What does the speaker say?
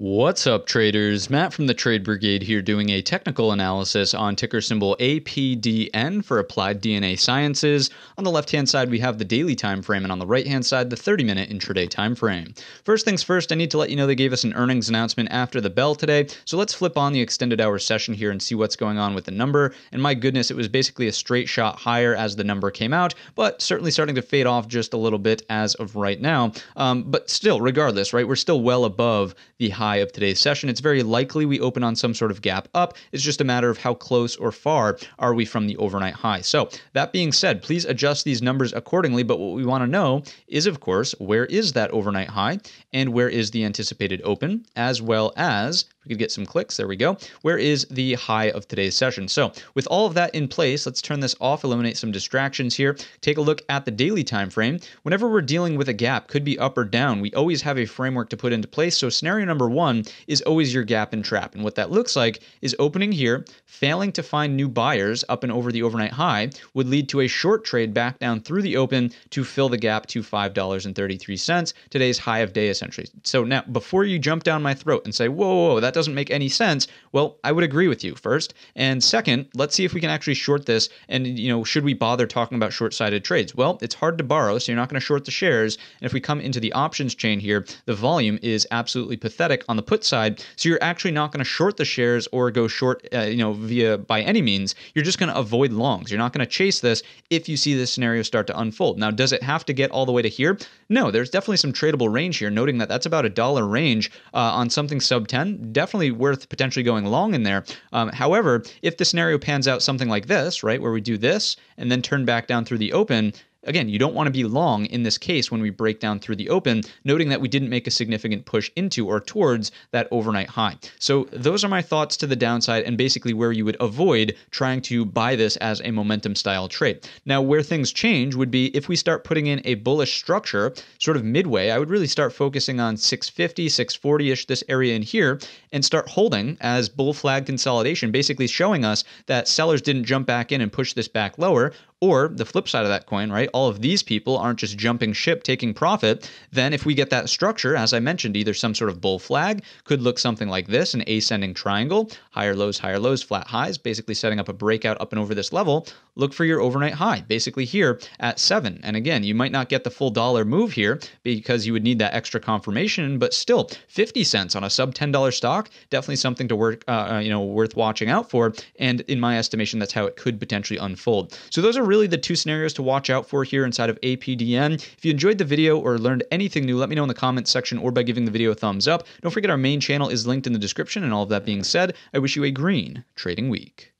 What's up, traders? Matt from the Trade Brigade here doing a technical analysis on ticker symbol APDN for Applied DNA Sciences. On the left-hand side, we have the daily time frame, and on the right-hand side, the 30-minute intraday time frame. First things first, I need to let you know they gave us an earnings announcement after the bell today, so let's flip on the extended hour session here and see what's going on with the number. And my goodness, it was basically a straight shot higher as the number came out, but certainly starting to fade off just a little bit as of right now. But still, regardless, right, we're still well above the high of today's session. It's very likely we open on some sort of gap up. It's just a matter of how close or far are we from the overnight high. So that being said, please adjust these numbers accordingly. But what we want to know is, of course, where is that overnight high and where is the anticipated open, as well as, if we could get some clicks, there we go, where is the high of today's session. So with all of that in place, let's turn this off, eliminate some distractions here, take a look at the daily time frame. Whenever we're dealing with a gap, could be up or down, we always have a framework to put into place. So scenario number one is always your gap and trap. And what that looks like is opening here, failing to find new buyers up and over the overnight high would lead to a short trade back down through the open to fill the gap to $5.33, today's high of day essentially. So now before you jump down my throat and say, whoa, whoa, whoa, that doesn't make any sense. Well, I would agree with you first. And second, let's see if we can actually short this. And you know, should we bother talking about short-sighted trades? Well, it's hard to borrow, so you're not going to short the shares. And if we come into the options chain here, the volume is absolutely pathetic on the put side, so you're actually not going to short the shares or go short, via by any means. You're just going to avoid longs. You're not going to chase this if you see this scenario start to unfold. Now, does it have to get all the way to here? No, there's definitely some tradable range here, noting that that's about $1 range on something sub 10, definitely worth potentially going long in there. However, if the scenario pans out something like this, right, where we do this and then turn back down through the open, again, you don't want to be long in this case when we break down through the open, noting that we didn't make a significant push into or towards that overnight high. So those are my thoughts to the downside and basically where you would avoid trying to buy this as a momentum style trade. Now, where things change would be if we start putting in a bullish structure sort of midway. I would really start focusing on 650, 640-ish, this area in here, and start holding as bull flag consolidation, basically showing us that sellers didn't jump back in and push this back lower. Or the flip side of that coin, right? All of these people aren't just jumping ship, taking profit. Then if we get that structure, as I mentioned, either some sort of bull flag could look something like this, an ascending triangle, higher lows, flat highs, basically setting up a breakout up and over this level. Look for your overnight high, basically here at 7. And again, you might not get the full dollar move here because you would need that extra confirmation, but still 50 cents on a sub $10 stock, definitely something to work, worth watching out for. And in my estimation, that's how it could potentially unfold. So those are really the two scenarios to watch out for here inside of APDN. If you enjoyed the video or learned anything new, let me know in the comments section or by giving the video a thumbs up. Don't forget our main channel is linked in the description. And all of that being said, I wish you a green trading week.